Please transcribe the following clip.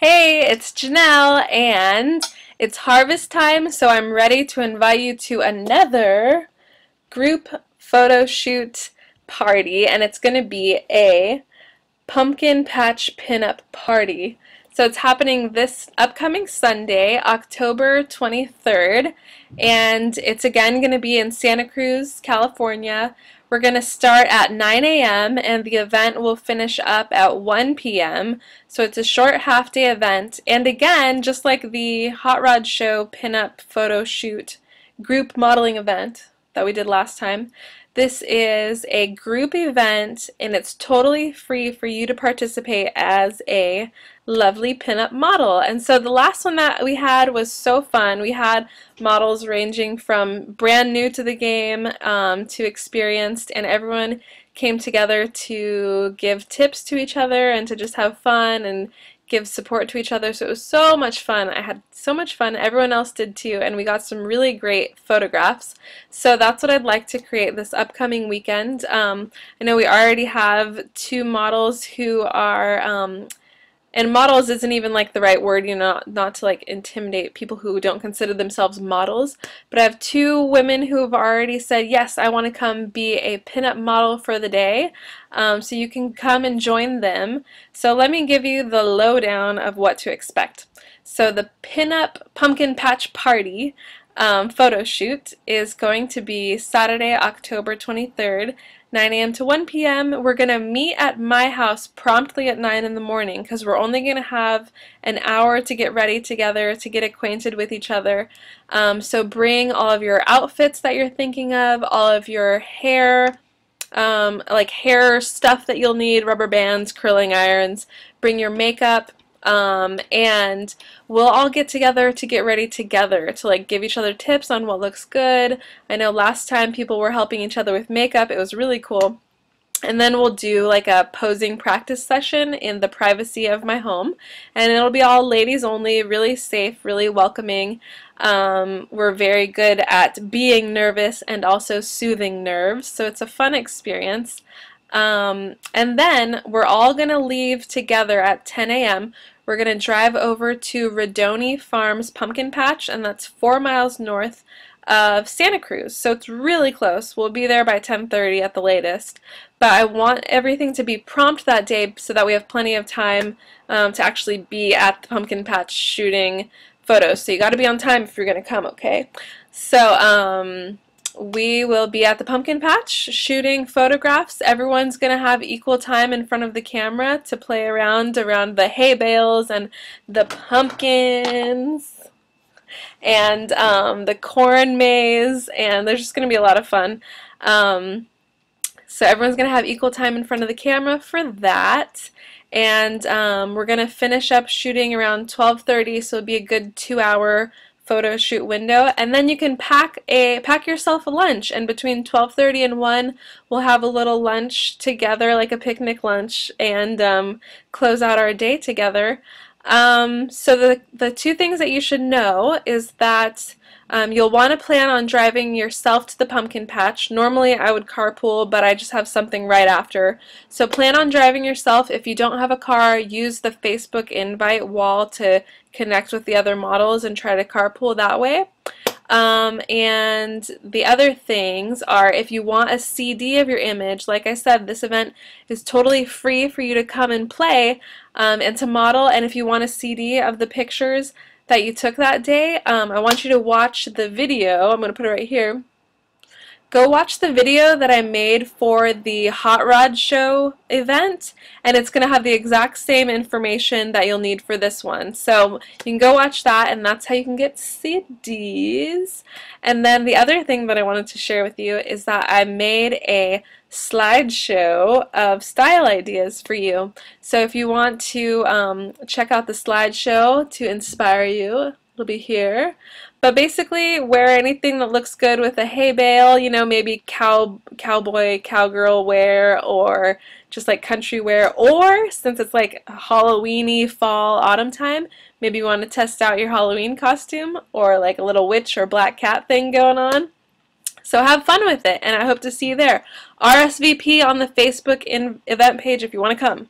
Hey, it's Janelle, and it's harvest time, so I'm ready to invite you to another group photo shoot party, and it's going to be a pumpkin patch pinup party. So it's happening this upcoming Sunday, October 23rd, and it's again going to be in Santa Cruz, California. We're going to start at 9 a.m. and the event will finish up at 1 p.m. So it's a short half-day event. And again, just like the Hot Rod Show pinup photo shoot group modeling event that we did last time, this is a group event and it's totally free for you to participate as a lovely pinup model. And so the last one that we had was so fun. We had models ranging from brand new to the game to experienced, and everyone came together to give tips to each other and to just have fun and give support to each other. So it was so much fun. I had so much fun. Everyone else did too, and we got some really great photographs. So that's what I'd like to create this upcoming weekend. I know we already have two models who are, and models isn't even like the right word, you know, not to like intimidate people who don't consider themselves models, but I have two women who have already said, yes, I want to come be a pinup model for the day, so you can come and join them. So let me give you the lowdown of what to expect. So the pinup pumpkin patch party photo shoot is going to be Saturday, October 23rd, 9 a.m. to 1 p.m. We're going to meet at my house promptly at 9 in the morning because we're only going to have an hour to get ready together, to get acquainted with each other. So bring all of your outfits that you're thinking of, all of your hair, like hair stuff that you'll need, rubber bands, curling irons, bring your makeup, and we'll all get together to get ready together to like give each other tips on what looks good. I know last time people were helping each other with makeup. It was really cool. And then we'll do like a posing practice session in the privacy of my home, and it'll be all ladies only, really safe, really welcoming. We're very good at being nervous and also soothing nerves, so it's a fun experience. And then we're all going to leave together at 10 a.m. We're going to drive over to Rodoni Farms Pumpkin Patch, and that's 4 miles north of Santa Cruz, so it's really close. We'll be there by 10:30 at the latest, but I want everything to be prompt that day so that we have plenty of time to actually be at the pumpkin patch shooting photos, so you got to be on time if you're going to come, okay? So, we will be at the pumpkin patch shooting photographs. Everyone's going to have equal time in front of the camera to play around the hay bales and the pumpkins and the corn maze, and there's just going to be a lot of fun. So everyone's going to have equal time in front of the camera for that. And we're going to finish up shooting around 12:30, so it'll be a good 2-hour photo shoot window, and then you can pack yourself a lunch, and between 12:30 and 1 we'll have a little lunch together, like a picnic lunch, and close out our day together. So the two things that you should know is that you'll want to plan on driving yourself to the pumpkin patch. Normally I would carpool, but I just have something right after. So plan on driving yourself. If you don't have a car, use the Facebook invite wall to connect with the other models and try to carpool that way. And the other things are, if you want a CD of your image, like I said, this event is totally free for you to come and play and to model. And if you want a CD of the pictures that you took that day, I want you to watch the video. I'm going to put it right here. Go watch the video that I made for the Hot Rod Show event, and it's going to have the exact same information that you'll need for this one. So you can go watch that, and that's how you can get CDs. And then the other thing that I wanted to share with you is that I made a slideshow of style ideas for you. So if you want to check out the slideshow to inspire you, it'll be here. But basically, wear anything that looks good with a hay bale, you know, maybe cowboy, cowgirl wear, or just like country wear, or since it's like Halloween-y fall, autumn time, maybe you want to test out your Halloween costume, or like a little witch or black cat thing going on. So have fun with it, and I hope to see you there. RSVP on the Facebook event page if you want to come.